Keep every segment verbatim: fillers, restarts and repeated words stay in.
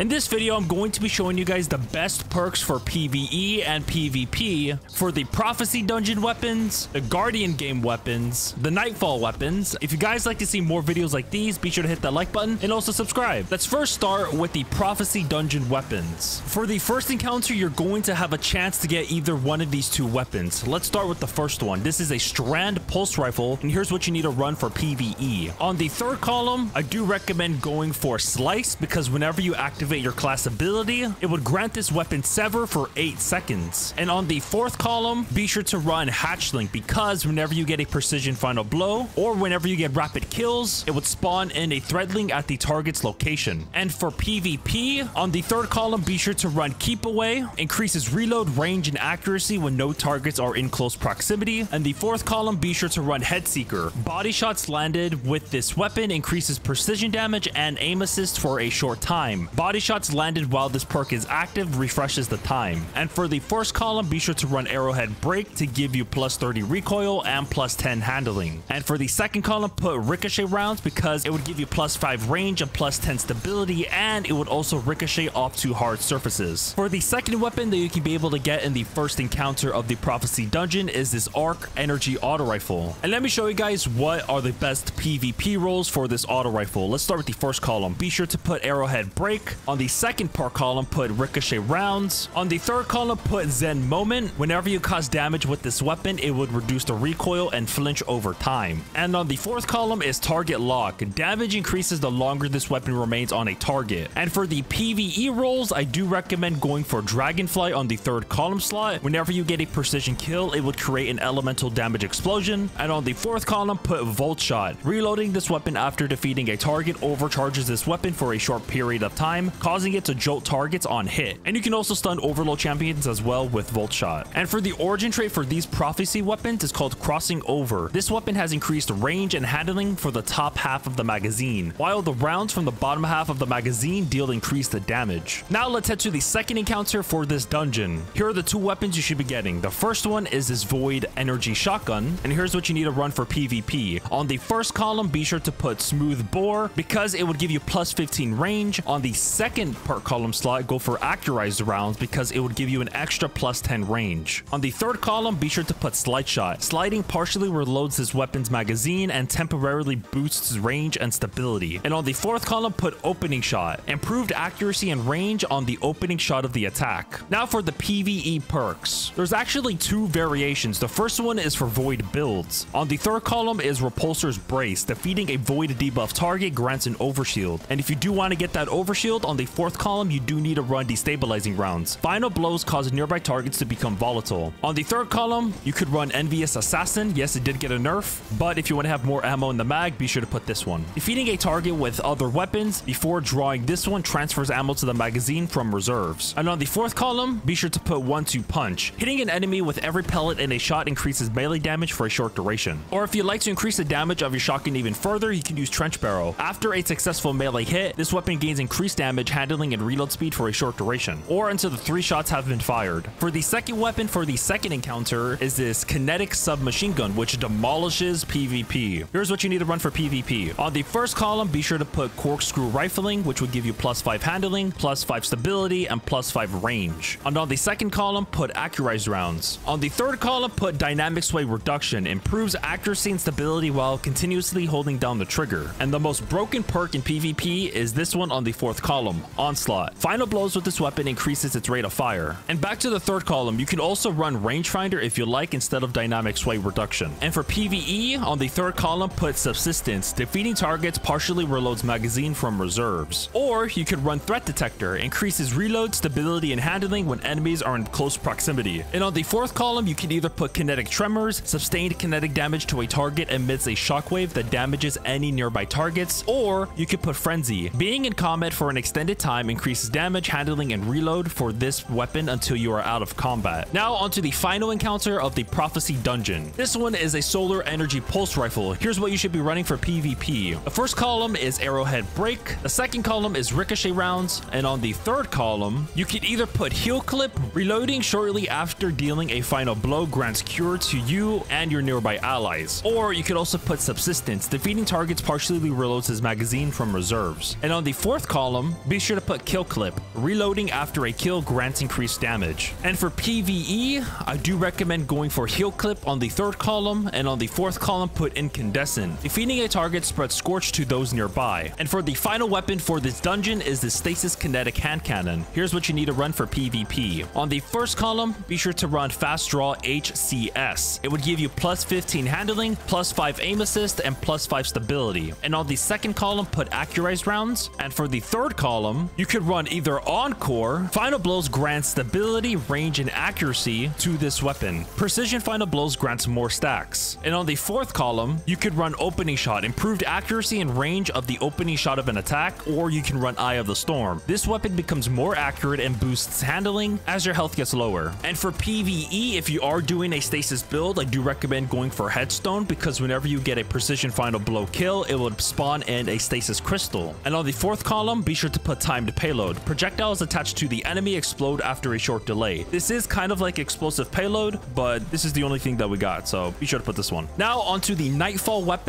In this video, I'm going to be showing you guys the best perks for PvE and PvP for the Prophecy Dungeon weapons, the Guardian Game weapons, the Nightfall weapons. If you guys like to see more videos like these, be sure to hit that like button and also subscribe. Let's first start with the Prophecy Dungeon weapons. For the first encounter, you're going to have a chance to get either one of these two weapons. Let's start with the first one. This is a Strand Pulse Rifle, and here's what you need to run for PvE. On the third column, I do recommend going for Slice, because whenever you activate your class ability, it would grant this weapon Sever for eight seconds. And on the fourth column, be sure to run Hatchling, because whenever you get a precision final blow or whenever you get rapid kills, it would spawn in a Threadling at the target's location. And for PvP, on the third column, be sure to run Keep Away, increases reload, range, and accuracy when no targets are in close proximity. And the fourth column, be sure to run Headseeker. Body shots landed with this weapon increases precision damage and aim assist for a short time. Body shots landed while this perk is active refreshes the time. And for the first column, be sure to run Arrowhead Break to give you plus thirty recoil and plus ten handling. And for the second column, put Ricochet rounds, because it would give you plus five range and plus ten stability, and it would also ricochet off to hard surfaces. For the second weapon that you can be able to get in the first encounter of the Prophecy Dungeon is this Arc energy auto rifle. And let me show you guys what are the best PvP roles for this auto rifle. Let's start with the first column. Be sure to put Arrowhead Break. On the second part column, put Ricochet rounds. On the third column, put Zen moment. Whenever you cause damage with this weapon, it would reduce the recoil and flinch over time. And on the fourth column is target lock. Damage increases the longer this weapon remains on a target. And for the PvE roles, I do recommend going for Dragonfly on the third column slot. Whenever you get a precision kill, it would create an elemental damage explosion. And on the fourth column, put Volt shot. Reloading this weapon after defeating a target overcharges this weapon for a short period of time, causing it to jolt targets on hit. And you can also stun Overload champions as well with Volt shot. And for the origin trait for these Prophecy weapons is called Crossing Over. This weapon has increased range and handling for the top half of the magazine, while the rounds from the bottom half of the magazine deal increased damage. Now let's head to the second encounter for this dungeon. Here are the two weapons you should be getting. The first one is this Void energy shotgun, and here's what you need to run for PvP. On the first column, be sure to put Smooth Bore, because it would give you plus fifteen range. On the second part column slot, go for Accurized rounds, because it would give you an extra plus ten range. On the third column, be sure to put Slide shot. Sliding partially reloads this weapon's magazine and temporarily boosts range and stability. And on the fourth column, put Opening shot. Improved accuracy and range on the opening shot of the attack. Now for the PvE perks. There's actually two variations. The first one is for Void builds. On the third column is Repulsor's brace. Defeating a Void debuff target grants an overshield. And if you do want to get that overshield, on the fourth column, you do need to run Destabilizing rounds. Final blows cause nearby targets to become volatile. On the third column, you could run Envious Assassin. Yes, it did get a nerf, but if you want to have more ammo in the mag, be sure to put this one. Defeating a target with other weapons before drawing this one transfers ammo to the magazine from reserves. And on the fourth column, be sure to put one two punch. Hitting an enemy with every pellet in a shot increases melee damage for a short duration. Or if you'd like to increase the damage of your shotgun even further, you can use Trench Barrel. After a successful melee hit, this weapon gains increased damage damage, handling, and reload speed for a short duration, or until the three shots have been fired. For the second weapon for the second encounter is this Kinetic submachine gun, which demolishes PvP. Here's what you need to run for PvP. On the first column, be sure to put Corkscrew rifling, which would give you plus five handling, plus five stability, and plus five range. And on the second column, put Accurized rounds. On the third column, put Dynamic Sway Reduction. Improves accuracy and stability while continuously holding down the trigger. And the most broken perk in PvP is this one on the fourth column. Column, Onslaught. Final blows with this weapon increases its rate of fire. And back to the third column, you can also run Rangefinder if you like instead of Dynamic Sway Reduction. And for PvE, on the third column, put Subsistence. Defeating targets partially reloads magazine from reserves. Or you could run Threat Detector. Increases reload, stability, and handling when enemies are in close proximity. And on the fourth column, you can either put Kinetic Tremors. Sustained kinetic damage to a target emits a shockwave that damages any nearby targets. Or you could put Frenzy. Being in combat for an extended time increases damage, handling, and reload for this weapon until you are out of combat. Now onto the final encounter of the Prophecy Dungeon. This one is a Solar energy pulse rifle. Here's what you should be running for PvP. The first column is Arrowhead Break. The second column is Ricochet rounds. And on the third column, you can either put Heal Clip. Reloading shortly after dealing a final blow grants cure to you and your nearby allies. Or you could also put Subsistence. Defeating targets partially reloads his magazine from reserves. And on the fourth column, be sure to put Kill Clip. Reloading after a kill grants increased damage. And for PvE, I do recommend going for Heal Clip on the third column, and on the fourth column put Incandescent. Defeating a target spreads Scorch to those nearby. And for the final weapon for this dungeon is the Stasis Kinetic Hand Cannon. Here's what you need to run for PvP. On the first column, be sure to run Fast Draw H C S. It would give you plus fifteen handling, plus five aim assist, and plus five stability. And on the second column, put Accurized rounds. And for the third column, you could run either Encore. Final blows grant stability, range, and accuracy to this weapon. Precision final blows grants more stacks. And on the fourth column, you could run Opening shot, improved accuracy and range of the opening shot of an attack, or you can run Eye of the Storm. This weapon becomes more accurate and boosts handling as your health gets lower. And for PvE, if you are doing a stasis build, I do recommend going for Headstone, because whenever you get a precision final blow kill, it will spawn in a stasis crystal. And on the fourth column, be sure to put Timed Payload. Projectiles attached to the enemy explode after a short delay. This is kind of like Explosive Payload, but this is the only thing that we got, so be sure to put this one. Now onto the Nightfall weapons,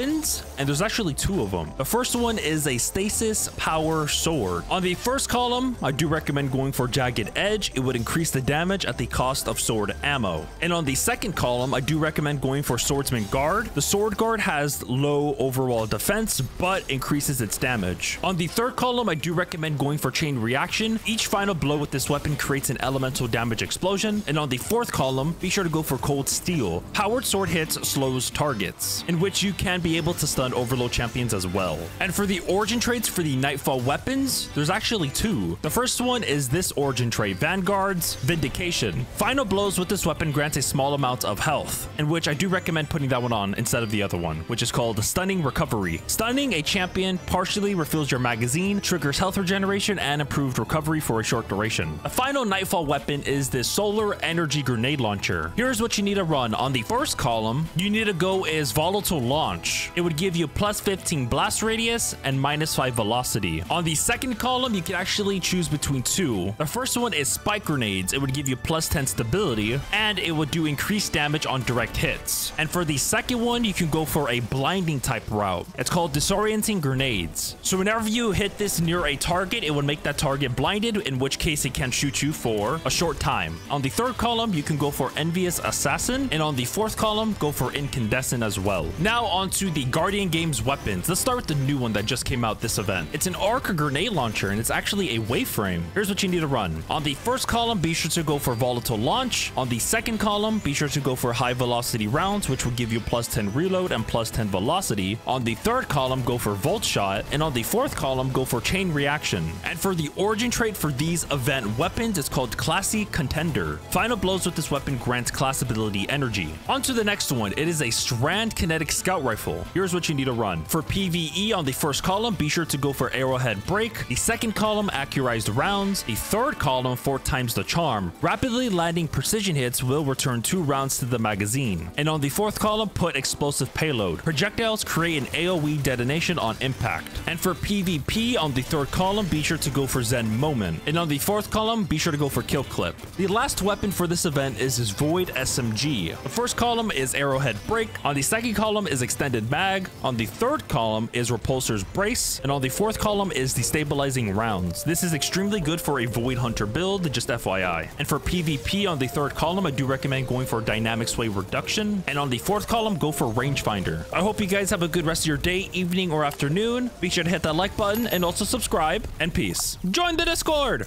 and there's actually two of them. The first one is a Stasis Power Sword. On the first column, I do recommend going for Jagged Edge. It would increase the damage at the cost of sword ammo. And on the second column, I do recommend going for Swordsman Guard. The Sword Guard has low overall defense, but increases its damage. On the third column, I do recommend going for Chain Reaction. Each final blow with this weapon creates an elemental damage explosion. And on the fourth column, be sure to go for Cold Steel. Powered sword hits slows targets, in which you can be able to stun Overload champions as well. And for the origin traits for the Nightfall weapons, there's actually two. The first one is this origin trait, Vanguard's Vindication. Final blows with this weapon grants a small amount of health, in which I do recommend putting that one on instead of the other one, which is called Stunning Recovery. Stunning a champion partially refills your magazine, triggers health regeneration, and improved recovery for a short duration. The final Nightfall weapon is this Solar Energy Grenade Launcher. Here's what you need to run. On the first column, you need to go is Volatile Launch. It would give you plus fifteen blast radius and minus five velocity. On the second column, you can actually choose between two. The first one is Spike Grenades. It would give you plus ten stability, and it would do increased damage on direct hits. And for the second one, you can go for a blinding type route. It's called Disorienting Grenades. So whenever you hit this near a target, it would make that target blinded, in which case it can shoot you for a short time. On the third column, you can go for Envious Assassin, and on the fourth column, go for Incandescent as well. Now onto the Guardian Games weapons. Let's start with the new one that just came out this event. It's an Arc Grenade Launcher, and it's actually a waveframe. Here's what you need to run. On the first column, be sure to go for Volatile Launch. On the second column, be sure to go for High Velocity Rounds, which will give you plus ten reload and plus ten velocity. On the third column, go for Volt Shot, and on the fourth column, go for Chain Reaction. And for the origin trait for these event weapons, it's called Classy Contender. Final blows with this weapon grants class ability energy. On to the next one. It is a Strand Kinetic Scout Rifle. Here's what you need to run. For PvE, on the first column, be sure to go for Arrowhead Break. The second column, Accurized Rounds. The third column, four times the charm. Rapidly landing precision hits will return two rounds to the magazine. And on the fourth column, put Explosive Payload. Projectiles create an AoE detonation on impact. And for PvP, on the third column, be sure to go for Zen Moment. And on the fourth column, be sure to go for Kill Clip. The last weapon for this event is his Void S M G. The first column is Arrowhead Break. On the second column is Extended Mag. On the third column is Repulsor's Brace. And on the fourth column is the Stabilizing Rounds. This is extremely good for a Void Hunter build, just F Y I. And for PvP, on the third column, I do recommend going for Dynamic Sway Reduction. And on the fourth column, go for Rangefinder. I hope you guys have a good rest of your day, evening, or afternoon. Be sure to hit that like button and also subscribe, and peace. Join the Discord!